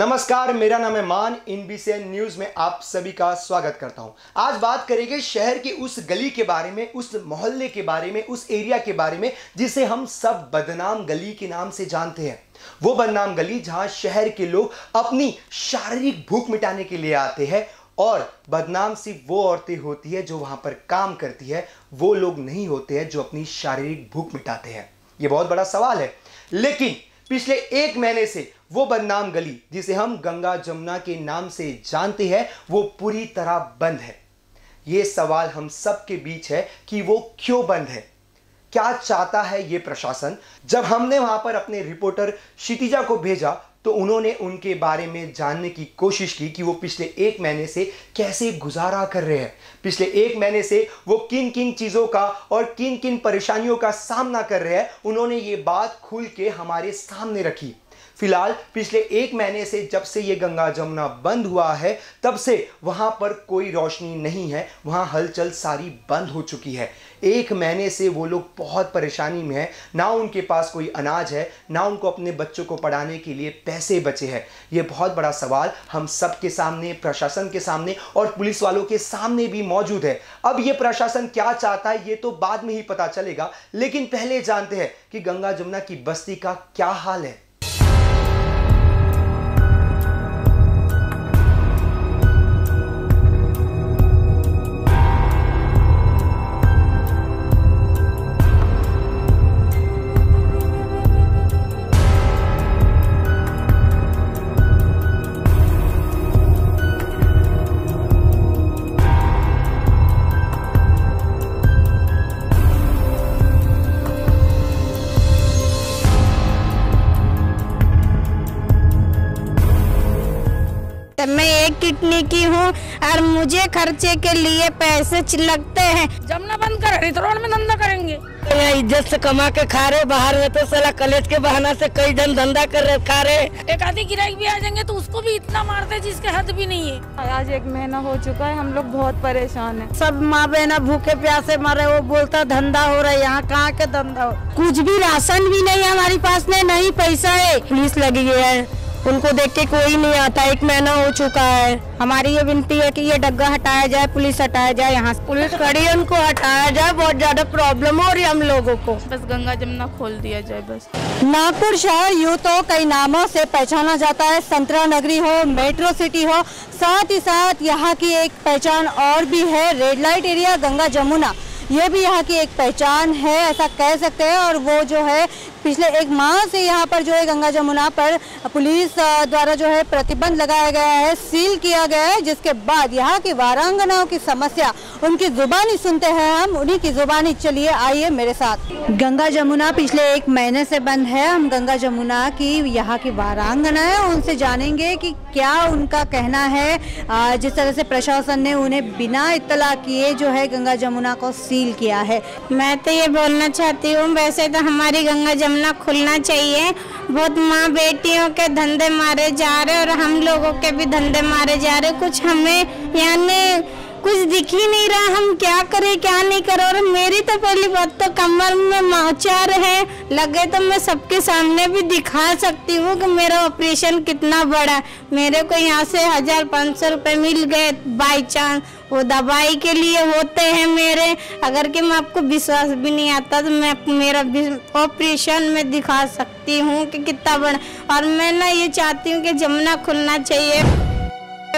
नमस्कार, मेरा नाम है मान। INBCN न्यूज में आप सभी का स्वागत करता हूं। आज बात करेंगे शहर की उस गली के बारे में, उस मोहल्ले के बारे में, उस एरिया के बारे में जिसे हम सब बदनाम गली के नाम से जानते हैं। वो बदनाम गली जहां शहर के लोग अपनी शारीरिक भूख मिटाने के लिए आते हैं और बदनाम सिर्फ वो औरतें होती है जो वहां पर काम करती है, वो लोग नहीं होते हैं जो अपनी शारीरिक भूख मिटाते हैं। ये बहुत बड़ा सवाल है, लेकिन पिछले एक महीने से वो बदनाम गली जिसे हम गंगा जमुना के नाम से जानते हैं वो पूरी तरह बंद है। ये सवाल हम सबके बीच है कि वो क्यों बंद है, क्या चाहता है ये प्रशासन। जब हमने वहां पर अपने रिपोर्टर क्षितिजा को भेजा तो उन्होंने उनके बारे में जानने की कोशिश की कि वो पिछले एक महीने से कैसे गुजारा कर रहे हैं, पिछले एक महीने से वो किन किन चीज़ों का और किन किन परेशानियों का सामना कर रहे हैं। उन्होंने ये बात खुल के हमारे सामने रखी। फिलहाल पिछले एक महीने से जब से ये गंगा जमुना बंद हुआ है तब से वहाँ पर कोई रोशनी नहीं है, वहाँ हलचल सारी बंद हो चुकी है। एक महीने से वो लोग बहुत परेशानी में हैं, ना उनके पास कोई अनाज है, ना उनको अपने बच्चों को पढ़ाने के लिए पैसे बचे हैं। ये बहुत बड़ा सवाल हम सब के सामने, प्रशासन के सामने और पुलिस वालों के सामने भी मौजूद है। अब ये प्रशासन क्या चाहता है ये तो बाद में ही पता चलेगा, लेकिन पहले जानते हैं कि गंगा जमुना की बस्ती का क्या हाल है। मैं एक किडनी की हूँ और मुझे खर्चे के लिए पैसे लगते हैं। जमुना बंद कर रही तो रोड में धंधा करेंगे। इज्जत से कमा के खा रहे, बाहर में तो साला कॉलेज के बहाना से कई जन धंधा कर रहे, खा रहे। एक आधी किराए भी आ जाएंगे तो उसको भी इतना मारते हैं जिसके हद भी नहीं है। आज एक महीना हो चुका है, हम लोग बहुत परेशान हैं। सब माँ बहना भूखे प्यासे मारे, वो बोलता धंधा हो रहा है, यहाँ कहाँ के धंधा हो। कुछ भी राशन भी नहीं हमारे पास में, नहीं पैसा है। पुलिस लगी है, उनको देख के कोई नहीं आता। एक महीना हो चुका है। हमारी ये विनती है कि ये डग्गा हटाया जाए, पुलिस हटाया जाए, यहाँ पुलिस खड़ी है, उनको हटाया जाए। बहुत ज्यादा प्रॉब्लम हो रही है हम लोगों को। बस गंगा जमुना खोल दिया जाए बस। नागपुर शहर यूँ तो कई नामों से पहचाना जाता है, संतरा नगरी हो, मेट्रो सिटी हो, साथ ही साथ यहाँ की एक पहचान और भी है, red light area Ganga Jamuna. ये भी यहाँ की एक पहचान है, ऐसा कह सकते हैं। और वो जो है पिछले एक माह से यहाँ पर जो है गंगा जमुना पर पुलिस द्वारा जो है प्रतिबंध लगाया गया है, सील किया गया है, जिसके बाद यहाँ की वारांगनाओं की समस्या उनकी जुबानी सुनते हैं हम, उन्हीं की जुबानी। चलिए आइए मेरे साथ। गंगा जमुना पिछले एक महीने से बंद है। हम गंगा जमुना की यहाँ की वारांगना है उनसे जानेंगे कि क्या उनका कहना है, जिस तरह से प्रशासन ने उन्हें बिना इत्तला किए जो है गंगा जमुना को सील किया है। मैं तो ये बोलना चाहती हूँ, वैसे तो हमारी गंगा जमुना खुलना चाहिए। बहुत माँ बेटियों के धंधे मारे जा रहे और हम लोगों के भी धंधे मारे जा रहे। कुछ हमें यानी कुछ दिख ही नहीं रहा, हम क्या करें क्या नहीं करें। और मेरी तो पहली बात तो कमर में मोचर है, लगे तो मैं सबके सामने भी दिखा सकती हूँ कि मेरा ऑपरेशन कितना बड़ा। मेरे को यहाँ से 1500 रुपये मिल गए बाई चांस, वो दवाई के लिए होते हैं मेरे। अगर कि मैं आपको विश्वास भी नहीं आता तो मैं मेरा ऑपरेशन में दिखा सकती हूँ कि कितना बड़ा। और मैं ना ये चाहती हूँ कि जमुना खुलना चाहिए।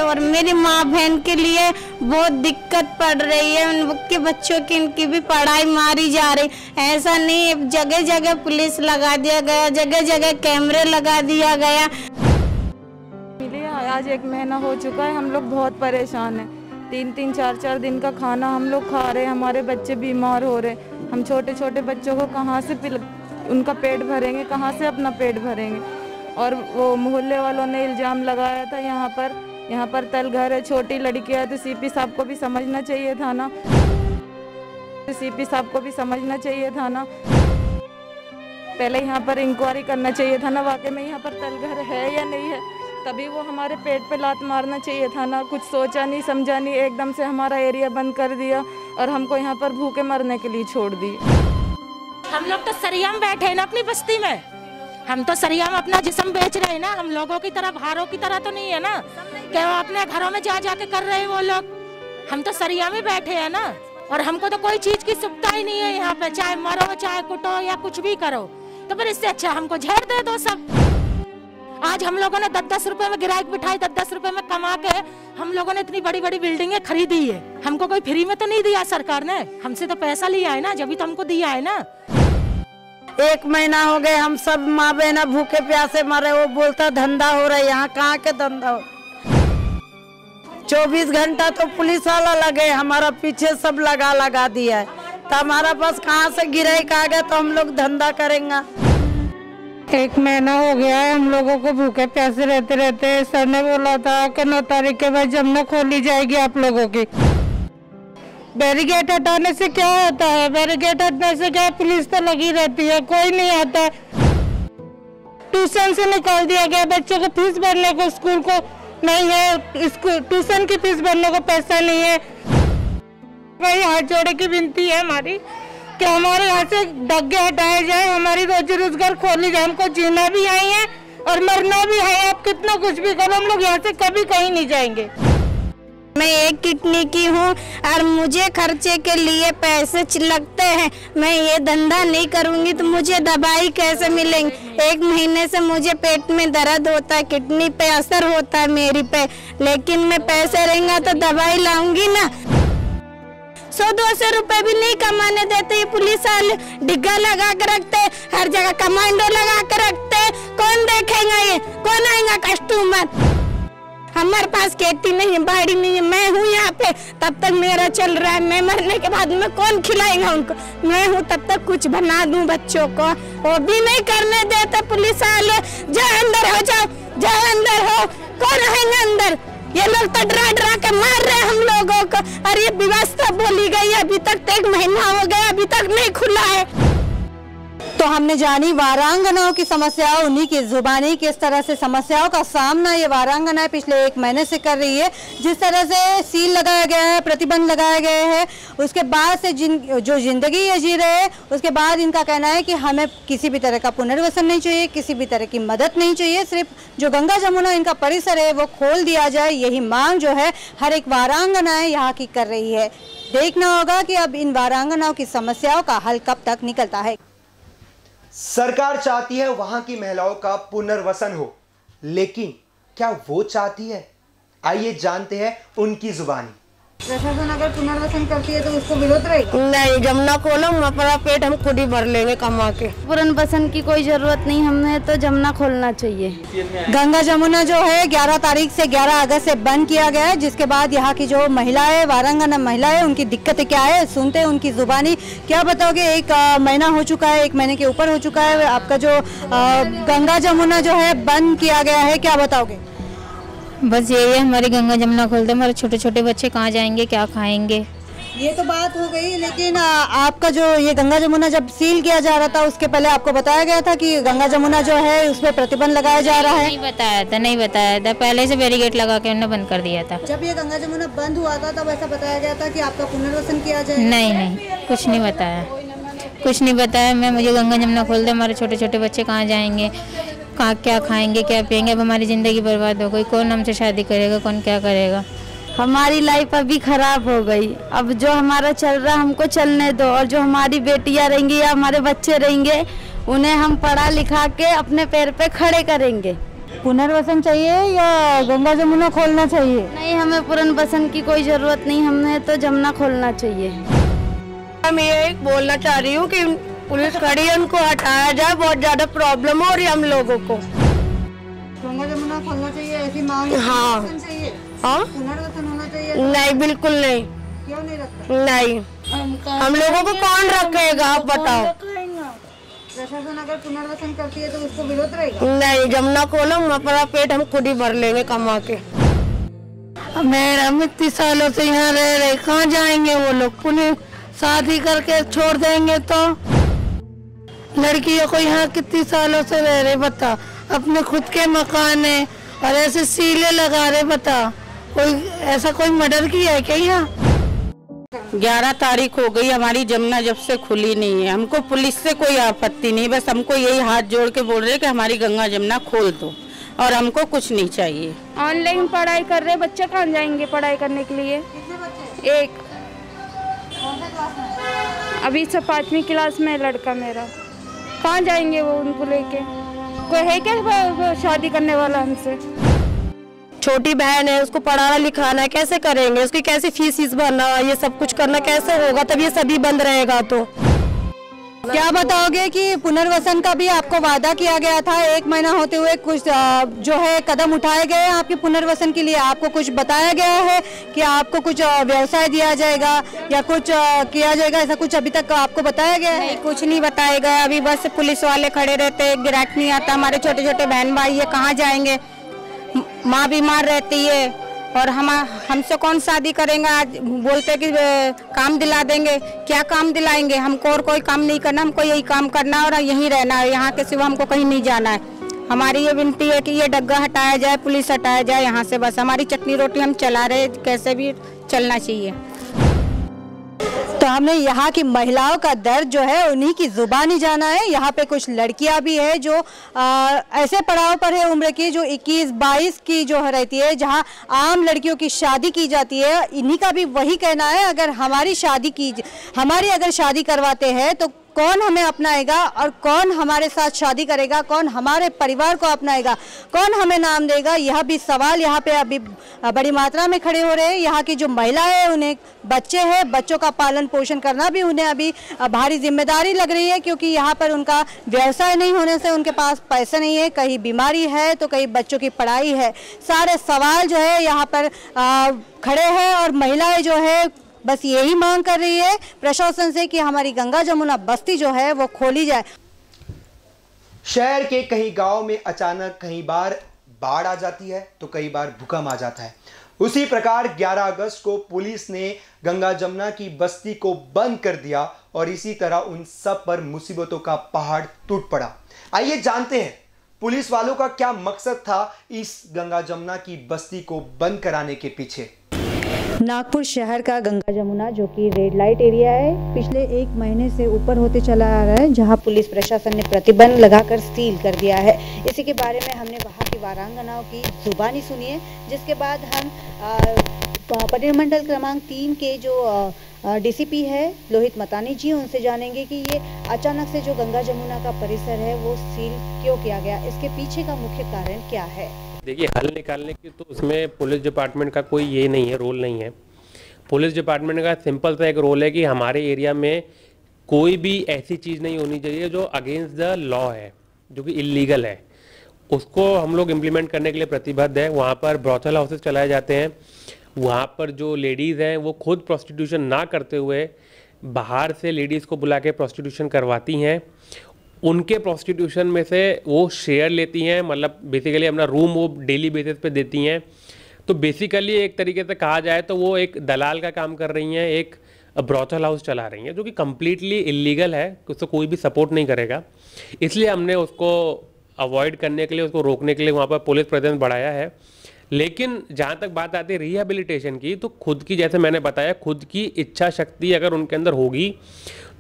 और मेरी माँ बहन के लिए बहुत दिक्कत पड़ रही है, उनके बच्चों की इनकी भी पढ़ाई मारी जा रही। ऐसा नहीं, जगह जगह पुलिस लगा दिया गया, जगह जगह कैमरे लगा दिया गया। आज एक महीना हो चुका है, हम लोग बहुत परेशान हैं। 3-3, 4-4 दिन का खाना हम लोग खा रहे हैं, हमारे बच्चे बीमार हो रहे हैं। हम छोटे छोटे बच्चों को कहाँ से उनका पेट भरेंगे, कहाँ से अपना पेट भरेंगे। और वो मोहल्ले वालों ने इल्ज़ाम लगाया था यहाँ पर तलघर है, छोटी लड़कियाँ है, तो सीपी साहब को भी समझना चाहिए था ना, पहले यहाँ पर इंक्वायरी करना चाहिए था ना, वाकई में यहाँ पर तलघर है या नहीं है, तभी वो हमारे पेट पे लात मारना चाहिए था ना। कुछ सोचा नहीं समझा नहीं, एकदम से हमारा एरिया बंद कर दिया और हमको यहाँ पर भूखे मरने के लिए छोड़ दिए। हम लोग तो सरियाम बैठे हैं ना अपनी बस्ती में, हम तो सरिया में अपना जिस्म बेच रहे हैं ना, हम लोगों की तरह भारों की तरह तो नहीं है ना कि वो अपने घरों में जा जाके कर रहे हैं वो लोग। हम तो सरिया में बैठे हैं ना, और हमको तो कोई चीज की सुविधा ही नहीं है यहाँ पे, चाहे मरो चाहे कुटो या कुछ भी करो, तो फिर इससे अच्छा हमको झेड़ दे दो सब। आज हम लोगों ने 10-10 रुपए में गिराइक बिठाई, 10-10 रुपए में कमा के हम लोगों ने इतनी बड़ी बड़ी बिल्डिंगें खरीदी है। हमको कोई फ्री में तो नहीं दिया सरकार ने, हमसे तो पैसा लिया है ना, जब भी तो हमको दिया है ना। 1 महीना हो गए हम सब माँ बहना भूखे प्यासे मरे, वो बोलता धंधा हो रहा है, यहाँ कहाँ के धंधा हो। 24 घंटा तो पुलिस वाला लगे, हमारा पीछे सब लगा दिया है, तो हमारा पास कहाँ से गिराइक आ गया तो हम लोग धंधा करेंगे। 1 महीना हो गया है हम लोगों को भूखे प्यासे रहते रहते। सर ने बोला था कि 9 तारीख के बाद जमुना खोली जाएगी आप लोगों की। बैरिकेड हटाने से क्या होता है? बैरिकेड हटाने से क्या, पुलिस तो लगी रहती है, कोई नहीं आता है। ट्यूशन से निकाल दिया गया बच्चों को, फीस भरने को स्कूल को नहीं है, स्कूल ट्यूशन की फीस भरने को पैसा नहीं है। वही हाथ जोड़े की विनती है हमारी कि हमारे यहाँ से दंगे हटाए जाए, हमारी रोजी रोजगार खोली जाए। हमको जीना भी आई है और मरना भी है, आप कितना कुछ भी करो हम लोग यहाँ से कभी कहीं नहीं जाएंगे। मैं एक किडनी की हूँ और मुझे खर्चे के लिए पैसे लगते हैं, मैं ये धंधा नहीं करूँगी तो मुझे दवाई कैसे मिलेंगी? 1 महीने से मुझे पेट में दर्द होता है, किडनी पे असर होता है मेरी पे, लेकिन मैं पैसे रहेंगे तो दवाई लाऊंगी ना। 100-200 रुपए भी नहीं कमाने देते पुलिस वाले, डिग्गा लगा के रखते, हर जगह कमांडो लगा के रखते। कौन देखेगा ये, कौन आएगा कस्टमर? हमारे पास खेती नहीं है, बाड़ी नहीं है, मैं हूँ यहाँ पे, तब तक मेरा चल रहा है। मैं मरने के बाद में कौन खिलाएगा उनको? मैं हूँ तब तक कुछ बना दूँ बच्चों को, वो भी नहीं करने देते पुलिस वाले। जाओ अंदर हो, जाओ जाओ अंदर हो, कौन रहेंगे अंदर? ये लोग तो डरा के मार रहे हम लोगों को। अरे ये व्यवस्था बोली गई, अभी तक 1 महीना हो गया, अभी तक नहीं खुला है। तो हमने जानी वारांगनाओं की समस्याओं, उन्हीं की जुबानी किस तरह से समस्याओं का सामना ये वारांगनाएं पिछले 1 महीने से कर रही है। जिस तरह से सील लगाया गया है, प्रतिबंध लगाए गए हैं, उसके बाद से जो जिंदगी ये जी रहे हैं, उसके बाद इनका कहना है कि हमें किसी भी तरह का पुनर्वसन नहीं चाहिए, किसी भी तरह की मदद नहीं चाहिए, सिर्फ जो गंगा जमुना इनका परिसर है वो खोल दिया जाए, यही मांग जो है हर एक वारांगनाएं यहाँ की कर रही है। देखना होगा कि अब इन वारांगनाओं की समस्याओं का हल कब तक निकलता है। सरकार चाहती है वहां की महिलाओं का पुनर्वसन हो, लेकिन क्या वो चाहती है? आइए जानते हैं उनकी जुबानी। प्रशासन अगर पुनर्वसन करती है तो उसको विरोध रहेगा? नहीं, जमुना खोलो, हमारा पेट हम खुद ही भर लेंगे कमा के, पुनर्वसन की कोई जरूरत नहीं, हमने तो जमुना खोलना चाहिए। गंगा जमुना जो है 11 तारीख से 11 अगस्त से बंद किया गया है, जिसके बाद यहाँ की जो महिलाएं, वारांगना महिलाएं, उनकी दिक्कतें क्या है सुनते हैं उनकी जुबानी। क्या बताओगे, 1 महीना हो चुका है, 1 महीने के ऊपर हो चुका है, आपका जो गंगा जमुना जो है बंद किया गया है, क्या बताओगे? बस यही है, हमारी गंगा जमुना खोल दे, हमारे छोटे छोटे बच्चे कहाँ जाएंगे, क्या खाएंगे? ये तो बात हो गई, लेकिन आपका जो ये गंगा जमुना जब सील किया जा रहा था उसके पहले आपको बताया गया था कि गंगा जमुना जो है उस पर प्रतिबंध लगाया जा रहा है? नहीं बताया था, पहले से बैरिकेड लगा के उन्होंने बंद कर दिया था। जब ये गंगा जमुना बंद हुआ था तब ऐसा बताया गया था कि आपका पुनर्वसन किया जाए? नहीं, कुछ नहीं बताया, कुछ नहीं बताया। मैं मुझे गंगा जमुना खोल दे, हमारे छोटे छोटे बच्चे कहाँ जाएंगे, क्या खाएंगे, क्या पिएंगे? अब हमारी ज़िंदगी बर्बाद हो गई, कौन हमसे शादी करेगा, कौन क्या करेगा? हमारी लाइफ अभी ख़राब हो गई। अब जो हमारा चल रहा हमको चलने दो, और जो हमारी बेटियां रहेंगी या हमारे बच्चे रहेंगे उन्हें हम पढ़ा लिखा के अपने पैर पे खड़े करेंगे। पुनर्वसन चाहिए या गंगा जमुना खोलना चाहिए? नहीं, हमें पुनर्वसन की कोई ज़रूरत नहीं, हमने तो जमुना खोलना चाहिए। मैं ये बोलना चाह रही हूँ कि पुलिस खड़ी है, उनको हटाया जाए, बहुत ज्यादा प्रॉब्लम हो रही है हम लोगों को। गंगा जमुना खोलना चाहिए, ऐसी मांग? हाँ, पुनर्वसन होना चाहिए? नहीं, बिल्कुल नहीं। क्यों नहीं रखता? नहीं, हम लोगों को कौन रखेगा, आप बताओ? प्रशासन अगर पुनर्वसन करती है तो उसको विरोध रहेगा? नहीं, जमुना खोलो, हमारा पेट हम खुद ही भर लेंगे कमा के। मेरा 30 सालों से यहाँ रह रहे, कहाँ जाएंगे वो लोग? पुलिस शादी करके छोड़ देंगे तो लड़कियों को यहाँ कितनी सालों से रह रहे, बता? अपने खुद के मकान है और ऐसे सीले लगा रहे, बता? कोई ऐसा कोई मर्डर किया है क्या यहाँ? 11 तारीख हो गई हमारी जमुना जब से खुली नहीं है। हमको पुलिस से कोई आपत्ति नहीं, बस हमको यही हाथ जोड़ के बोल रहे कि हमारी गंगा जमुना खोल दो और हमको कुछ नहीं चाहिए। ऑनलाइन पढ़ाई कर रहे बच्चे कहाँ जाएंगे पढ़ाई करने के लिए? एक अभी सब 5वीं क्लास में लड़का मेरा, कहाँ जाएंगे वो उनको लेके? कोई है क्या शादी करने वाला हमसे? छोटी बहन है, उसको पढ़ाना लिखाना है, कैसे करेंगे? उसकी कैसे फीस भरना, ये सब कुछ करना कैसे होगा? तब ये सभी बंद रहेगा तो क्या बताओगे कि पुनर्वसन का भी आपको वादा किया गया था, 1 महीना होते हुए कुछ जो है कदम उठाए गए हैं आपके पुनर्वसन के लिए। आपको कुछ बताया गया है कि आपको कुछ व्यवसाय दिया जाएगा या कुछ किया जाएगा, ऐसा कुछ अभी तक आपको बताया गया है? कुछ नहीं बताया गया, अभी बस पुलिस वाले खड़े रहते हैं, गिराक नहीं आता। हमारे छोटे छोटे बहन भाई ये कहाँ जाएंगे? माँ बीमार रहती है और हमसे कौन शादी करेंगे? आज बोलते कि काम दिला देंगे, क्या काम दिलाएंगे हमको? और कोई काम नहीं करना, हमको यही काम करना और यहीं रहना है, यहाँ के सिवा हमको कहीं नहीं जाना है। हमारी ये विनती है कि ये डग्गा हटाया जाए, पुलिस हटाया जाए यहाँ से, बस हमारी चटनी रोटी हम चला रहे, कैसे भी चलना चाहिए। तो हमने यहाँ की महिलाओं का दर्द जो है उन्हीं की जुबानी जाना है। यहाँ पे कुछ लड़कियाँ भी है जो ऐसे पड़ाव पर है उम्र की जो 21-22 की जो रहती है, जहाँ आम लड़कियों की शादी की जाती है। इन्हीं का भी वही कहना है, अगर हमारी अगर शादी करवाते हैं तो कौन हमें अपनाएगा और कौन हमारे साथ शादी करेगा, कौन हमारे परिवार को अपनाएगा, कौन हमें नाम देगा? यह भी सवाल यहाँ पे अभी बड़ी मात्रा में खड़े हो रहे हैं। यहाँ की जो महिलाएं हैं, उन्हें बच्चे हैं, बच्चों का पालन पोषण करना भी उन्हें अभी भारी जिम्मेदारी लग रही है, क्योंकि यहाँ पर उनका व्यवसाय नहीं होने से उनके पास पैसे नहीं है, कहीं बीमारी है तो कहीं बच्चों की पढ़ाई है। सारे सवाल जो है यहाँ पर खड़े हैं और महिलाएँ जो है बस यही मांग कर रही है प्रशासन से कि हमारी गंगा जमुना बस्ती जो है वो खोली जाए। शहर के कई गांव में अचानक कई बार बाढ़ आ जाती है तो कई बार भूकंप आ जाता है। उसी प्रकार 11 अगस्त को पुलिस ने गंगा जमुना की बस्ती को बंद कर दिया और इसी तरह उन सब पर मुसीबतों का पहाड़ टूट पड़ा। आइए जानते हैं पुलिस वालों का क्या मकसद था इस गंगा जमुना की बस्ती को बंद कराने के पीछे। नागपुर शहर का गंगा जमुना जो कि रेड लाइट एरिया है, पिछले 1 महीने से ऊपर होते चला आ रहा है, जहां पुलिस प्रशासन ने प्रतिबंध लगाकर सील कर दिया है। इसी के बारे में हमने वहां की वारांगनाओं की जुबानी सुनी है, जिसके बाद हम परिमंडल क्रमांक 3 के जो डीसीपी है लोहित मतानी जी, उनसे जानेंगे कि ये अचानक से जो गंगा जमुना का परिसर है वो सील क्यों किया गया, इसके पीछे का मुख्य कारण क्या है? देखिए, हल निकालने की तो उसमें पुलिस डिपार्टमेंट का कोई ये नहीं है, रोल नहीं है। पुलिस डिपार्टमेंट का सिंपल सा एक रोल है कि हमारे एरिया में कोई भी ऐसी चीज़ नहीं होनी चाहिए जो अगेंस्ट द लॉ है, जो कि इलीगल है, उसको हम लोग इम्प्लीमेंट करने के लिए प्रतिबद्ध है। वहाँ पर ब्रोथल हाउसेस चलाए जाते हैं, वहाँ पर जो लेडीज़ हैं वो खुद प्रोस्टिट्यूशन ना करते हुए बाहर से लेडीज़ को बुला के प्रोस्टिट्यूशन करवाती हैं, उनके प्रोस्टिट्यूशन में से वो शेयर लेती हैं, मतलब बेसिकली अपना रूम वो डेली बेसिस पे देती हैं। तो बेसिकली एक तरीके से कहा जाए तो वो एक दलाल का काम कर रही हैं, एक ब्रोथल हाउस चला रही हैं, जो कि कम्प्लीटली इलीगल है, उसको कोई भी सपोर्ट नहीं करेगा। इसलिए हमने उसको अवॉइड करने के लिए, उसको रोकने के लिए वहाँ पर पुलिस प्रेजेंस बढ़ाया है। लेकिन जहाँ तक बात आती है रिहेबिलिटेशन की, तो खुद की, जैसे मैंने बताया, खुद की इच्छा शक्ति अगर उनके अंदर होगी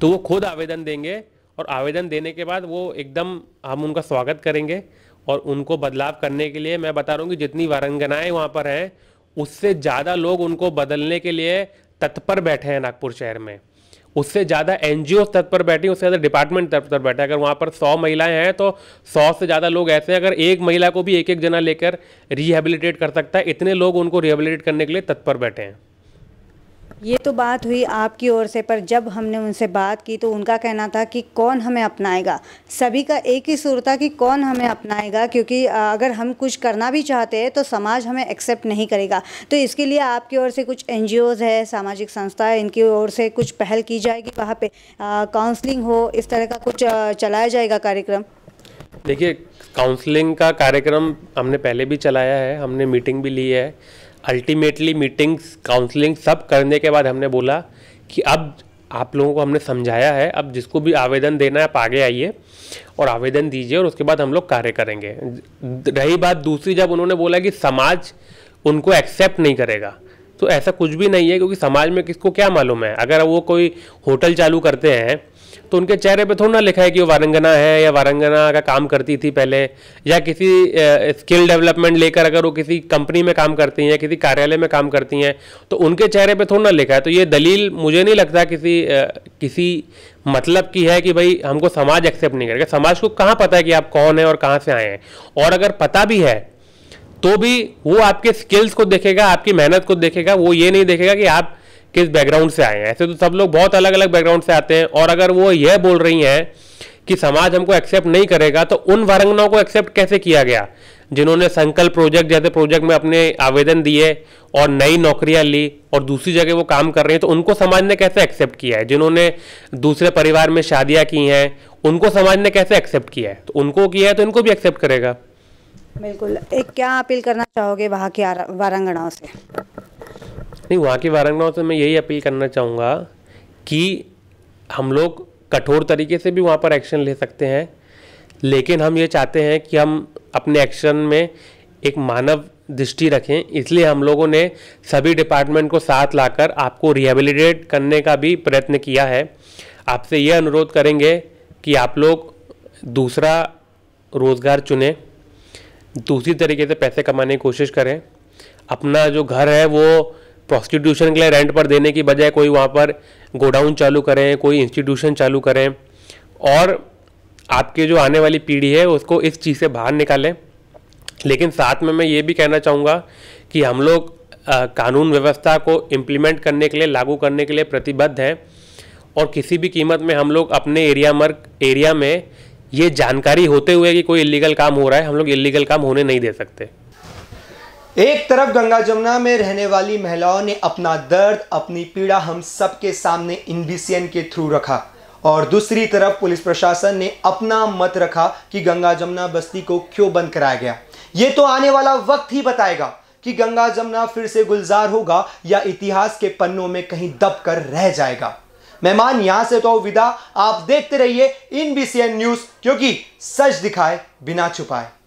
तो वो खुद आवेदन देंगे और आवेदन देने के बाद वो एकदम हम उनका स्वागत करेंगे और उनको बदलाव करने के लिए, मैं बता रहा हूँ कि जितनी वारंगनाएँ वहाँ पर हैं उससे ज़्यादा लोग उनको बदलने के लिए तत्पर बैठे हैं नागपुर शहर में, उससे ज़्यादा NGO तत्पर बैठी, उससे ज़्यादा डिपार्टमेंट तत्पर बैठे। अगर वहाँ पर 100 महिलाएं हैं तो 100 से ज़्यादा लोग ऐसे हैं, अगर एक महिला को भी एक जना लेकर रिहेबिलिटेट कर सकता है, इतने लोग उनको रिहेबिलिटेट करने के लिए तत्पर बैठे हैं। ये तो बात हुई आपकी ओर से, पर जब हमने उनसे बात की तो उनका कहना था कि कौन हमें अपनाएगा, सभी का एक ही सुर था कि कौन हमें अपनाएगा, क्योंकि अगर हम कुछ करना भी चाहते हैं तो समाज हमें एक्सेप्ट नहीं करेगा। तो इसके लिए आपकी ओर से कुछ NGOज़ है, सामाजिक संस्था है, इनकी ओर से कुछ पहल की जाएगी, वहाँ पे काउंसलिंग हो, इस तरह का कुछ चलाया जाएगा कार्यक्रम? देखिए, काउंसलिंग का कार्यक्रम हमने पहले भी चलाया है, हमने मीटिंग भी ली है। अल्टीमेटली मीटिंग्स, काउंसलिंग सब करने के बाद हमने बोला कि अब आप लोगों को हमने समझाया है, अब जिसको भी आवेदन देना है आप आगे आइए और आवेदन दीजिए और उसके बाद हम लोग कार्य करेंगे। रही बात दूसरी, जब उन्होंने बोला कि समाज उनको एक्सेप्ट नहीं करेगा, तो ऐसा कुछ भी नहीं है, क्योंकि समाज में किसको क्या मालूम है। अगर वो कोई होटल चालू करते हैं तो उनके चेहरे पे थोड़ा ना लिखा है कि वो वारंगना है या वारंगना का काम करती थी पहले, या किसी स्किल डेवलपमेंट लेकर अगर वो किसी कंपनी में काम करती हैं, किसी कार्यालय में काम करती हैं, तो उनके चेहरे पे थोड़ा ना लिखा है। तो ये दलील मुझे नहीं लगता किसी मतलब की है कि भाई हमको समाज एक्सेप्ट नहीं करेगा। समाज को कहाँ पता है कि आप कौन हैं और कहाँ से आए हैं, और अगर पता भी है तो भी वो आपके स्किल्स को देखेगा, आपकी मेहनत को देखेगा, वो ये नहीं देखेगा कि आप किस बैकग्राउंड से आए हैं। ऐसे तो सब लोग बहुत अलग अलग बैकग्राउंड से आते हैं, और अगर वो यह बोल रही हैं कि समाज हमको एक्सेप्ट नहीं करेगा, तो उन वारंगनाओं को एक्सेप्ट कैसे किया गया जिन्होंने संकल प्रोजेक्ट जैसे प्रोजेक्ट में अपने आवेदन दिए और नई नौकरियां ली और दूसरी जगह वो काम कर रहे हैं, तो उनको समाज ने कैसे एक्सेप्ट किया है। जिन्होंने दूसरे परिवार में शादियाँ की हैं उनको समाज ने कैसे एक्सेप्ट किया है, तो उनको किया है तो इनको भी एक्सेप्ट करेगा। बिल्कुल, एक क्या अपील करना चाहोगे वहाँ की वारंगनाओं से? नहीं, वहाँ की वारंगनाओं से मैं यही अपील करना चाहूँगा कि हम लोग कठोर तरीके से भी वहाँ पर एक्शन ले सकते हैं, लेकिन हम ये चाहते हैं कि हम अपने एक्शन में एक मानव दृष्टि रखें। इसलिए हम लोगों ने सभी डिपार्टमेंट को साथ लाकर आपको रिहेबिलिटेट करने का भी प्रयत्न किया है। आपसे यह अनुरोध करेंगे कि आप लोग दूसरा रोज़गार चुनें, दूसरी तरीके से पैसे कमाने की कोशिश करें। अपना जो घर है वो प्रॉस्टिट्यूशन के लिए रेंट पर देने की बजाय कोई वहाँ पर गोडाउन चालू करें, कोई इंस्टीट्यूशन चालू करें, और आपके जो आने वाली पीढ़ी है उसको इस चीज़ से बाहर निकालें। लेकिन साथ में मैं ये भी कहना चाहूँगा कि हम लोग कानून व्यवस्था को इम्प्लीमेंट करने के लिए, लागू करने के लिए प्रतिबद्ध हैं, और किसी भी कीमत में हम लोग अपने एरिया में ये जानकारी होते हुए कि कोई इलीगल काम हो रहा है, हम लोग इलीगल काम होने नहीं दे सकते। एक तरफ गंगा जमुना में रहने वाली महिलाओं ने अपना दर्द, अपनी पीड़ा हम सबके सामने INBCN के थ्रू रखा, और दूसरी तरफ पुलिस प्रशासन ने अपना मत रखा कि गंगा जमुना बस्ती को क्यों बंद कराया गया। ये तो आने वाला वक्त ही बताएगा कि गंगा जमुना फिर से गुलजार होगा या इतिहास के पन्नों में कहीं दब कर रह जाएगा। मेहमान यहां से तो विदा, आप देखते रहिए INBCN न्यूज़, क्योंकि सच दिखाए बिना छुपाए।